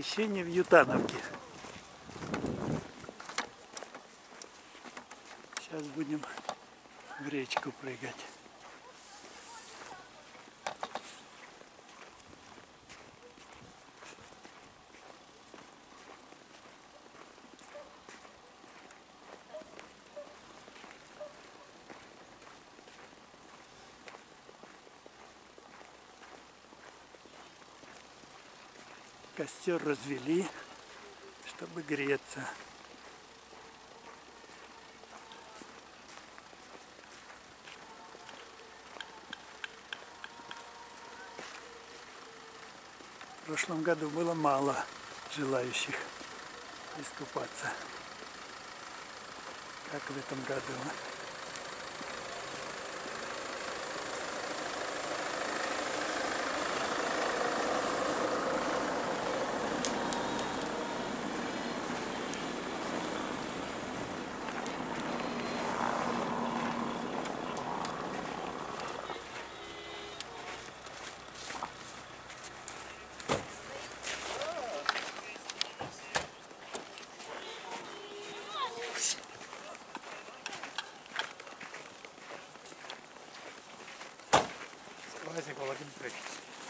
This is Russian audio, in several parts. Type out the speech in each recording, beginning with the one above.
Крещение в Ютановке. Сейчас будем в речку прыгать. Костер развели, чтобы греться. В прошлом году было мало желающих искупаться, как в этом году.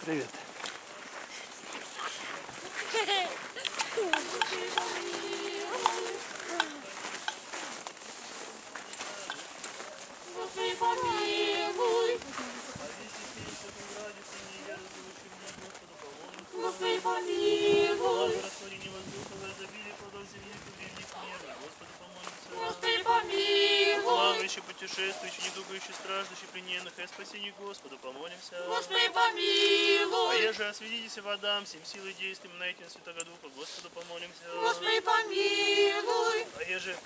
Привет. Путешествующий, недугающий, страждущий, при ней находясь, спасение Господу, помолимся. Господи, помилуй! А я же освятитесь водам, всем силой действием, найти на Святого Духа, Господу, помолимся. Господи, помилуй! А я же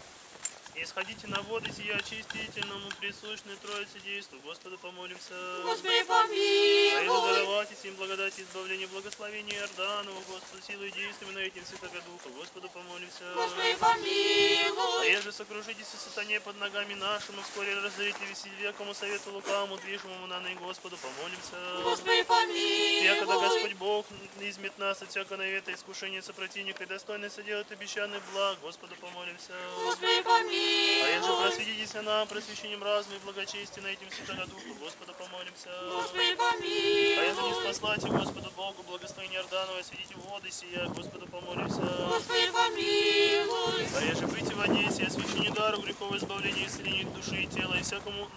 исходите на воды сия очистительному, присущной Троице действу, Господу, помолимся. Господи, помилуй! А я же даровайте всем благодать и избавление, благословение Иорданову, Господу, силой действием, найти на Святого Духа, Господу, помолимся. Господи, помилуй! А я же сокрушитесь сатане под ногами нашими, вскоре разорите висеть векому совету лукавому, движимому на ныне, Господу, помолимся. Господи, помилуй! Я, когда Господь Бог измет нас от всякого навета, искушения сопротивника и достойно соделает обещанный благ, Господу, помолимся. Господи, помилуй! А я же просветитесь нам просвещением разума и благочестия на этим Святого Духа, Господу, помолимся. Господи, помилуй! А я же не спаслайте Господу Богу, благословение Иорданова, осветите воды сия, Господу, помолимся. Господи, помилуй! А я же прийти в Одессе, освящение дару, греховое избавление, исцеление души и тела, и всякому...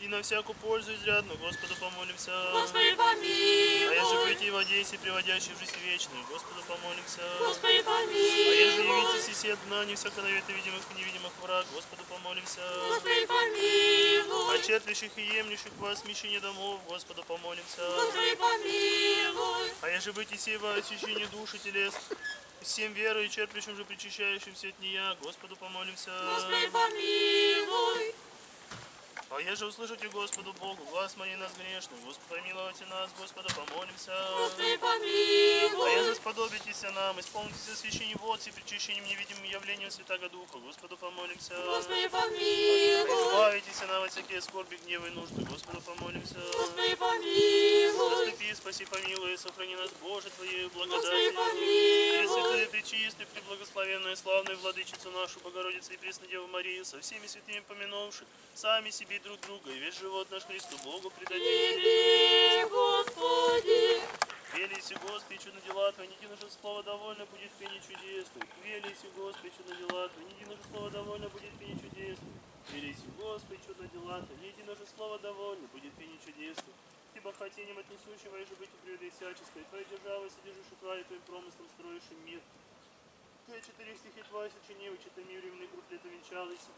И на всякую пользу изрядную, Господу, помолимся. Господи, помилуй! А я же прийти в Одессе, приводящий в жизнь вечную, Господу, помолимся. Господи, помилуй! А я же явитесь и сед дна, не всяко навета видимых и невидимых враг, Господу, помолимся. Господи, помилуй! Очерплящих и емлющих вас смещение домов, Господу, помолимся. Господи, помилуй! А я же быть и сей во очищении души телес, всем верой и черплящим же причащающимся от нея, Господу, помолимся. Господи, помилуй! А я же услышите Господу Богу, глаз моей нас грешный, Господи, помилуйте нас, Господу, помолимся. Господи, помилуй! А я же сподобитесь нам, исполнитесь освящение вод и причащением невидимым явлением Святого Духа, Господу, помолимся. Господи, помилуй! Избавитесь нам от всякие скорби, гнева и нужды, Господу, помолимся. Господи, помилуй! Заступи, спаси, помилуй, сохрани нас, Боже, Твоею благодатью. Господи, помилуй! Пресвятая, пречистая, преблагословенная, славная Владычицу нашу, Богородицу и Пресную Деву Марию, со всеми святыми помянувши, сами себе друг друга, и весь живот наш Христу Богу предадим. Тебе, Господи! Велись, Господи, чудо дела Твои, не едино же слово довольно будет пени чудес Твоих. Велись, Господи, чудо дела Твои, не едино же слово довольно будет пени чудес Твоих. Велись, Господи, чудо дела Твои, не едино же слово довольно будет пени чудес Твоих. Ибо хотением отнесущего и же быть упрямой всяческой, Твоя держава, содержишь край, Твоим промыслом строишь мир. Ты четыре стихи Твои сочинил, читами временный круг лета венчалась.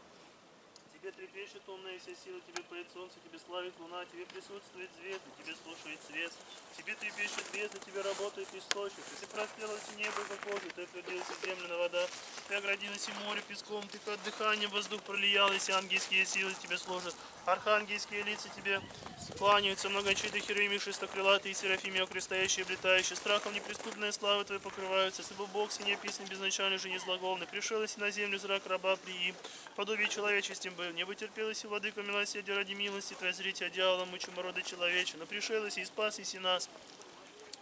Тебе трепещет умная вся сила, тебе поет солнце, тебе славит луна, тебе присутствует звезды, тебе слушает свет, тебе трепещет звезды, тебе работает источник. Ты прострелась и небо по коже, ты отвердилась и земля на вода, ты оградилась и море песком, ты под дыханием воздух пролиялась, и ангельские силы тебе служат, архангельские лица тебе кланяются, многочитые херувимы, шестокрылатые, серафимы, окрестоящие, облетающие, страхом неприступные славы твои покрываются, сыбо Бог синяя песня безначальной же незлаговной, пришелась на землю зрак раба приим, подобие человеческим был. Не вытерпелась и владыка милосердия ради милости, твоя зрите одеяло мучиморода человече, но пришелась и спас и нас.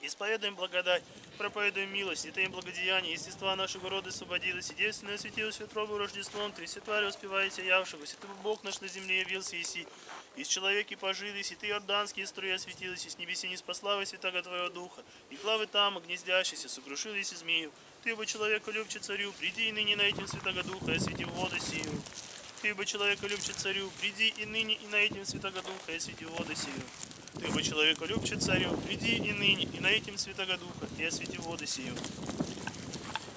Исповедуем благодать, проповедуем милость, и таим благодеяние, естества нашего рода освободилось, и девственно осветилось от робы Рождеством, Ты, Сетварь, воспеваете явшегося, Ты, Бог наш, на земле явился, и си, из человеки пожились, и Ты, Иорданские струи осветилась, и с небеси не спаславы святаго Твоего Духа, и главы там, гнездящиеся, сокрушились и змею, Ты, бы человека любче царю, приди и ныне на этим святаго Духа, и освети воду сию. Ты, бы человека любче царю, приди и ныне и на этим святаго Духа, и освети воду сию. Ты, бы человека любче царю, приди и ныне, и на этим святаго Духа, и освети воды сию.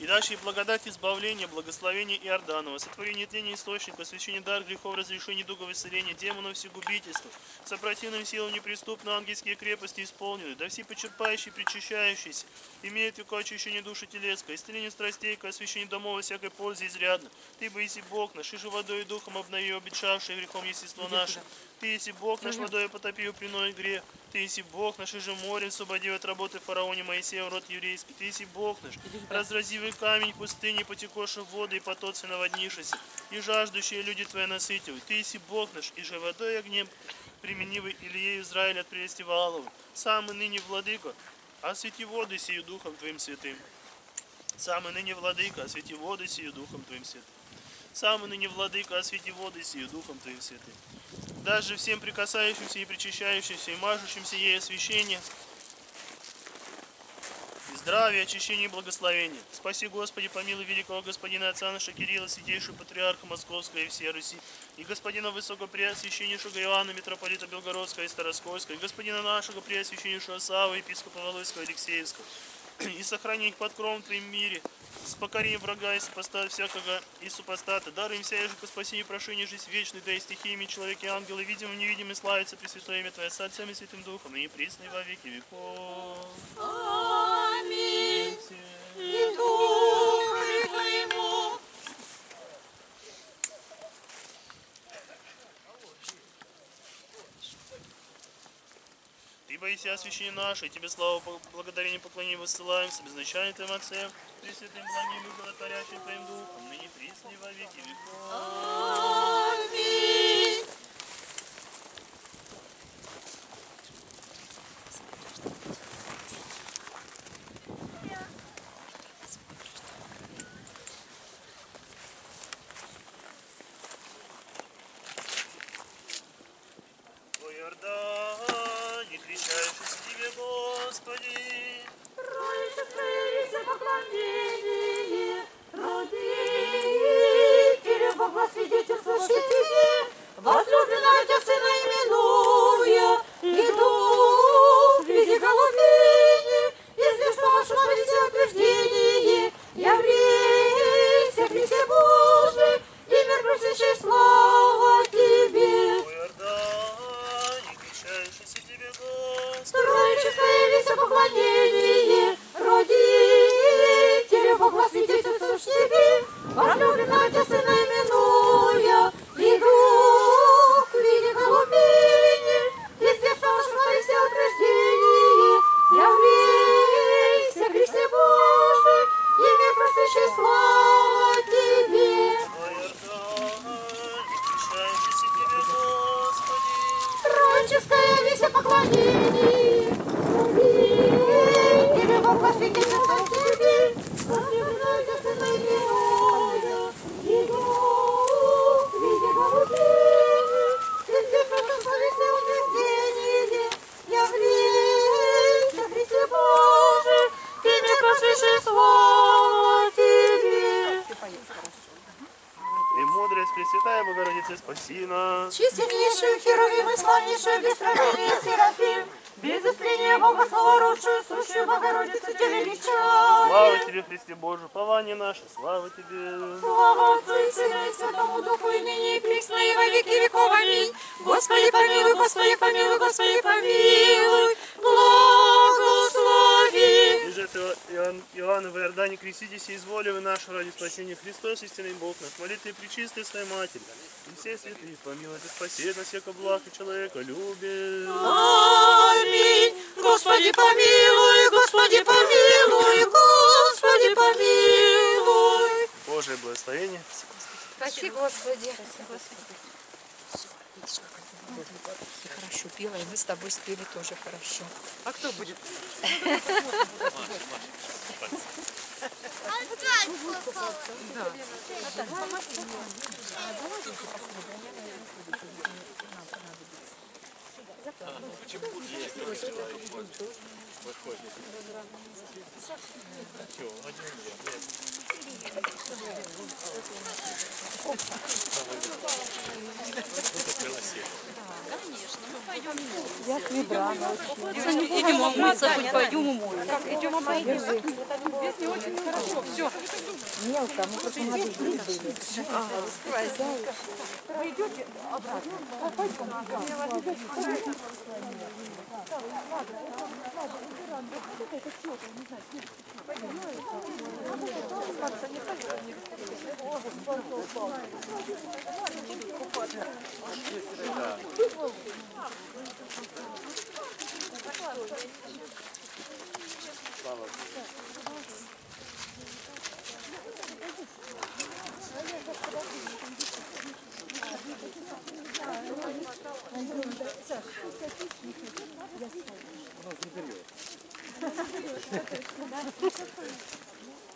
И дальше и благодать избавления, благословения Иорданова, сотворение тления источника, освящение дар грехов, разрешение дугов исцеления, демонов всегубительства, сопротивным силам неприступно ангельские крепости исполнены, да все почерпающие, причащающиеся, имеют веко очищение души телецкой, исцеление страстей, освящение домов всякой пользы изрядно. Ты, бы еси Бог наш, иже водой и духом обнови обетшавшее грехом естество наше. Ты, еси Бог наш, водой потопи упреной грех. Ты, еси Бог наш, иже морем освободи от работы фараоне Моисея, род еврейский. Ты, еси Бог наш, разразивый камень пустыни, потекоши воды, и потоцы наводнившиеся, и жаждущие люди твои насытивы. Ты, еси Бог наш, иже водой и огнем применивый Илье Израиль от прелести Ваалову. Самый ныне владыка, освети воды сию духом твоим святым. Самый ныне владыка, освети воды сию духом твоим святым. Самый ныне владыка, освети воды сию духом твоим святым. Даже всем прикасающимся и причащающимся, и мажущимся ей освящение, здравие, очищение и благословение. Спаси, Господи, помилуй великого господина отца наша Кирилла, святейшего патриарха Московского и всей Руси, и господина высокопреосвященнейшего Иоанна, митрополита Белгородского и Староскольского, и господина нашего преосвященнейшего Савы, епископа Валуйского и Алексеевского, и сохрани их под кровом Твоим мире, с покорением врага и супостата всякого и супостата, даруем вся же по спасению и прошению жизнь вечной, да и стихиями человеки и ангелы, видимым и невидимым, славится пресвятое имя Твое, с Отцем и Святым Духом, и присно и во веки веков. Аминь. И Духу Твоему. Ибо и вся освящение наше, и Тебе славу, благодарение, поклонение воссылаем, с обезначанием Твоим Отцем, пресвятым благим и животворящим Твоим Духом, ныне присно и во веки веков. Аминь. Пречистый своей матери, и все святые помилуй и спаси на всеко благ и человека любит. Аминь. Господи помилуй, Господи помилуй, Господи помилуй. Божие благословение. Спаси, Господи. Спаси, Господи. Спаси, Господи. И хорошо пела, и мы с тобой спели тоже хорошо. А кто будет? Почему есть такой человек? Выходит. Чего? Один Конечно, мы пойдем. Я с ведра. Идем умыться, хоть пойдем умоем. Так, идем умоемся. Здесь не очень хорошо. Все. Мелко, мы просто надо жить были. Вы идете обратно? Пойдем.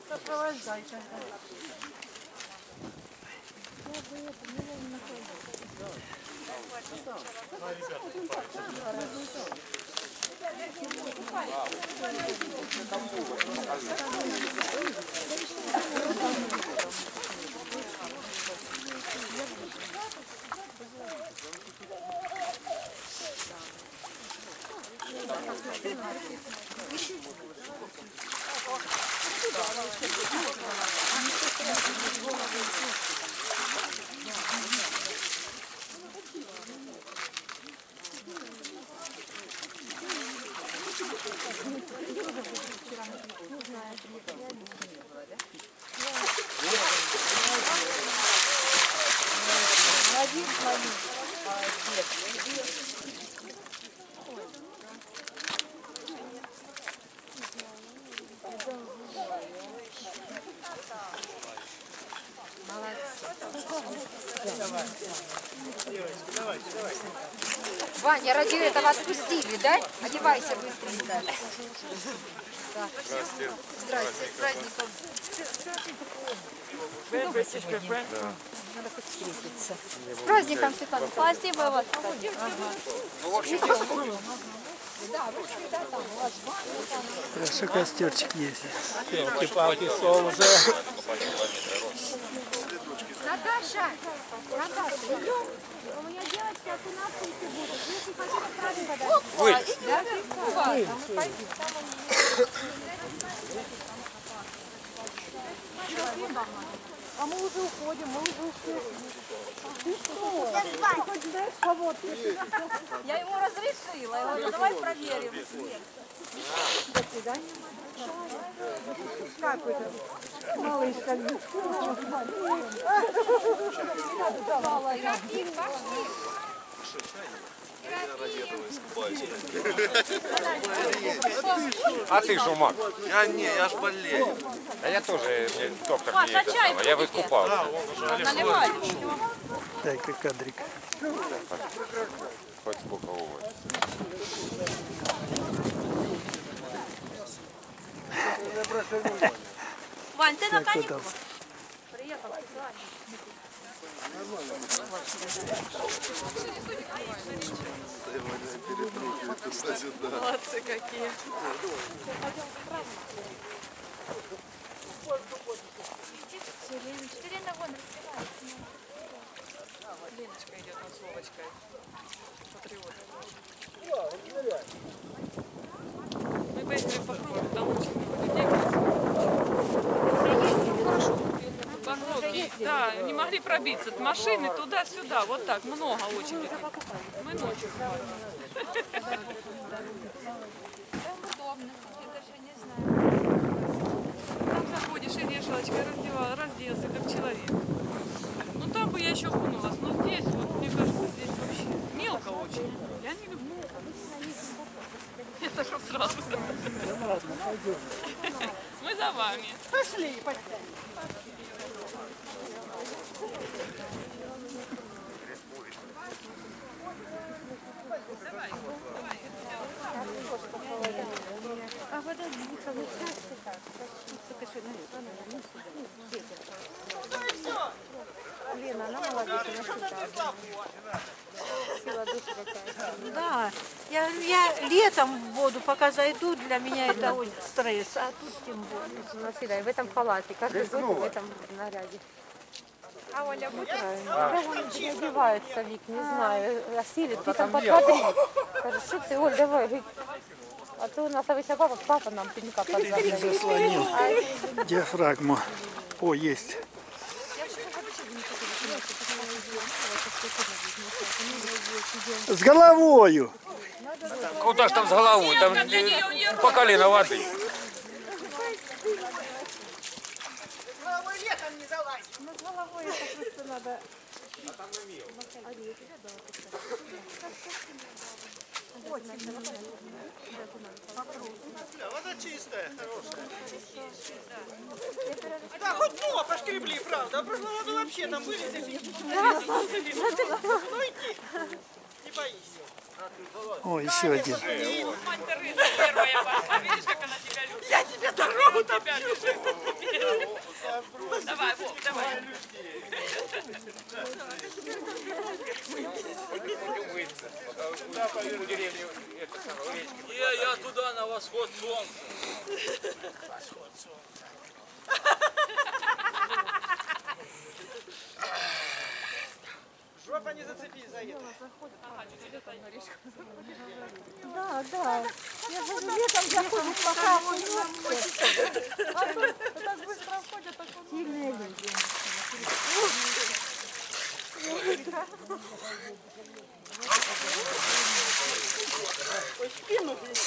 Сопровождайте. Ваня, ради этого отпустили, да? Одевайся быстренько. Здравствуйте. Здравствуйте. Надо хоть встретиться. С праздником, Светлана. Спасибо вам. Хорошо, костерчик есть. Палки-палки, солнце. Наташа, идем. У меня девочки от унации будут. Если хотите, сразу подать. Выйдь. Да? Выйдь. А мы уже уходим, мы уже уходим. Ты что? Ты хоть знаешь кого? Я ему разрешила. Я говорю, давай проверим. До свидания, как это? Малыш, как бы. А ты шумак? Я ж болею. А я тоже, доктор не это самое. Я выкупал. Наливай. Дай-ка кадрик. Хоть сколько уводит. Вань, ты на каникулах? Приехал, молодцы какие. Все время вон разбирают. Леночка идет на словочкой. Патриот. Мы поехали по кругу, там очень много людей. Пороги, да, не могли пробиться от машины туда-сюда, вот так, много очередей. Мы ночью купали. Там удобно, я даже не знаю. Там заходишь и вешалочкой разделся, как человек. Ну там бы я еще окунулась, но здесь, вот, мне кажется, здесь вообще мелко очень. Я не люблю. Это чтоб сразу. Мы за вами. Пошли, пошли. Республика. она молодец, она считала. Сила души какая-то. Да, я летом в воду пока зайду, для меня это стресс, а тут тем более. И в этом халате, каждый год в этом наряде. А Оля будет? Да, Оля одевается, Вик, не знаю. Василий, ты там подходишь. Скажи, что ты, Оль, давай, Вик. А то у нас обычно папа нам пенька подзадает. Заслонил диафрагму. О, есть. С головою. Куда ж там с головой? Там по колено воды. Ну, с головой это просто надо. А там на мил. Вода чистая, хорошая. Да, хоть мула пошкребли, правда. А прошлой воды вообще там были такие. Ну иди. Не боись. О, еще один. Мать Тереза первая была. Видишь, как она тебя любит? Я тебе дорогу топчу. Давай, Бог, давай. Я туда, на восход солнца. Восход солнца. Жопа не зацепись за это. Да, да. Я же летом заходит, пока он не обходится. А тут так быстро обходят, так он... Сильные люди. Ой, спину, блин.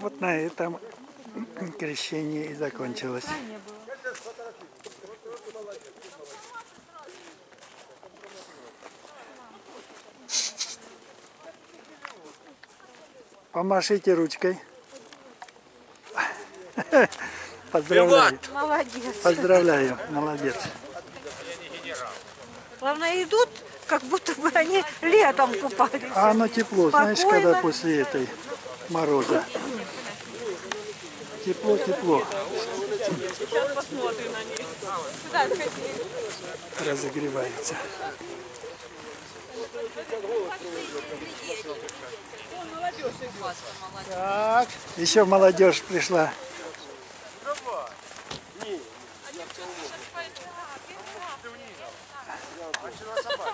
Вот на этом крещение и закончилось. Помашите ручкой. Поздравляю. Молодец. Поздравляю, молодец. Главное, идут, как будто бы они летом купались. А оно тепло, спокойно. Знаешь, когда после этой мороза. Тепло, тепло. Сейчас посмотрим на них. Разогревается. Так, еще молодежь пришла.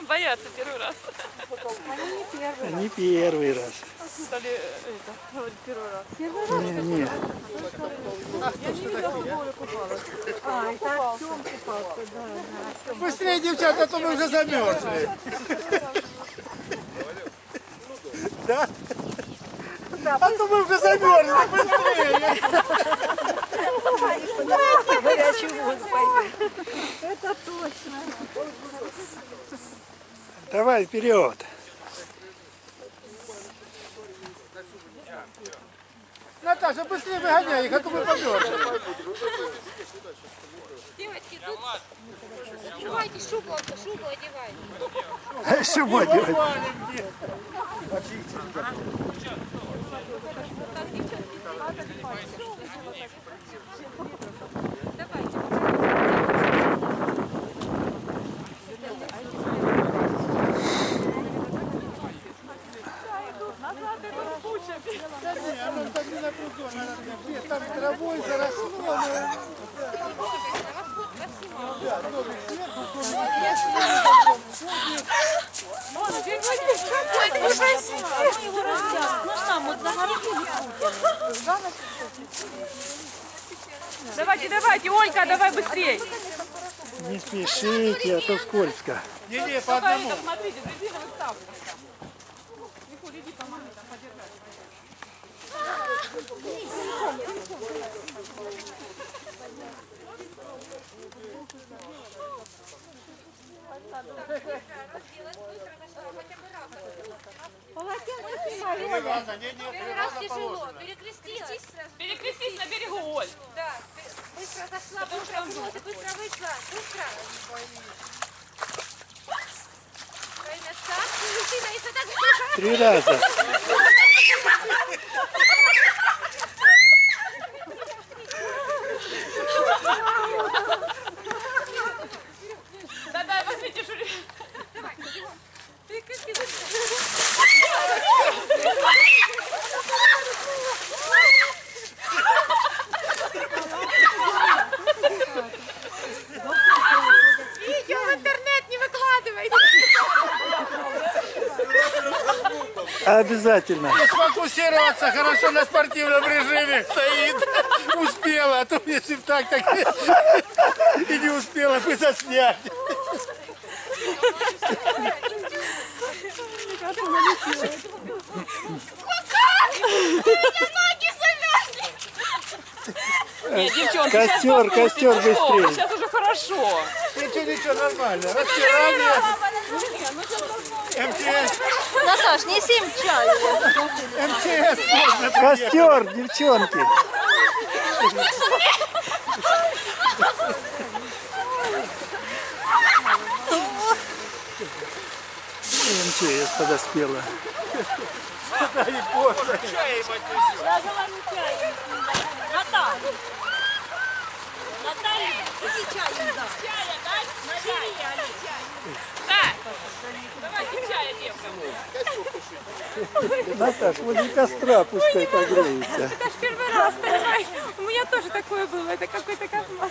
Боятся первый раз. Они первый раз. Не, быстрее, девчата, а то мы уже замерзли. Да? Да. А то мы уже замерзли, быстрее. Горячую воду пойдем. Это точно. Давай вперед. Наташа, быстрее выгоняй их, а то мы померзли. Девочки, тут... Одевайте шубу одевайте. Шубу одевайте. Там травой заросло. Давайте, давайте, Олька, давай быстрее. Не спешите, а то скользко. Не, по одному. Смотрите, резиновый став. Николь, иди помоги там подержать. Первый раз тяжело. Перекрестись на берегу, Оль. Да, быстро зашла, быстро внулась, быстро вышла. Быстро. Три раза. Да-да, возьми дежурю. Давай, идем. Видео в интернет не выкладывайте. Обязательно. Сфокусироваться хорошо на спортивном режиме. Стоит. Успела, а то если бы так и не успела бы заснять. Нет, девчонки, костер быстрее. Сейчас уже хорошо. Ничего, нормально. МЧС. Наташ, неси им чай. МЧС. Костер, девчонки. МЧС подоспела. Чай им отнесу. Я говорю, чай им отнесу. Наталья. Наталья, иди чай им дай. Чая, дай? Чай, да. Давайте чая, девка. Наташ, возле костра пускай погреется. Это ж первый раз, понимаешь? У меня тоже такое было. Это какой-то кошмар. Оно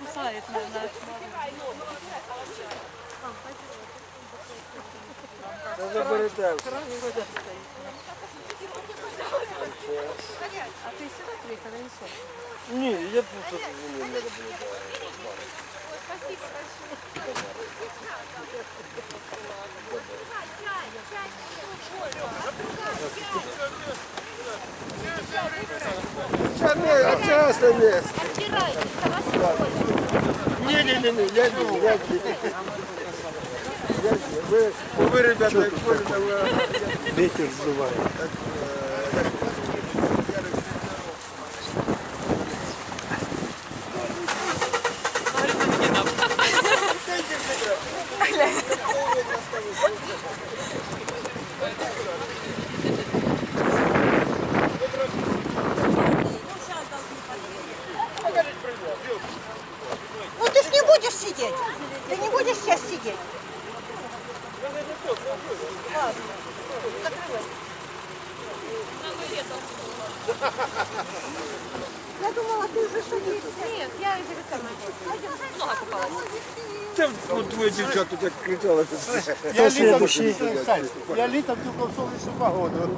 кусает, наверное. Надо бородать. А ты сюда приехала или что? Не, я просто... Спасибо большое. Чай, частное место. Не, я не. Вы, ребята, ветер сдувает. Ну ты ж не будешь сидеть. Ты не будешь сейчас сидеть. Я думала, ты уже шутишь. Нет, я уже сама. Там вот твоя девчонка так кричала. Я летом только в солнечную погоду.